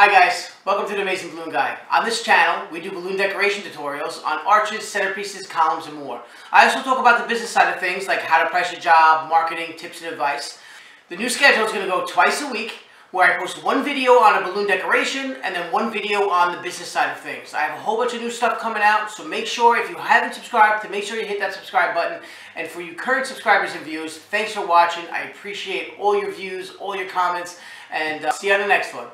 Hi guys, welcome to the Amazing Balloon Guide. On this channel, we do balloon decoration tutorials on arches, centerpieces, columns, and more. I also talk about the business side of things like how to price your job, marketing, tips and advice. The new schedule is going to go twice a week where I post one video on a balloon decoration and then one video on the business side of things. I have a whole bunch of new stuff coming out, so make sure if you haven't subscribed to make sure you hit that subscribe button. And for you current subscribers and views, thanks for watching. I appreciate all your views, all your comments, and see you on the next one.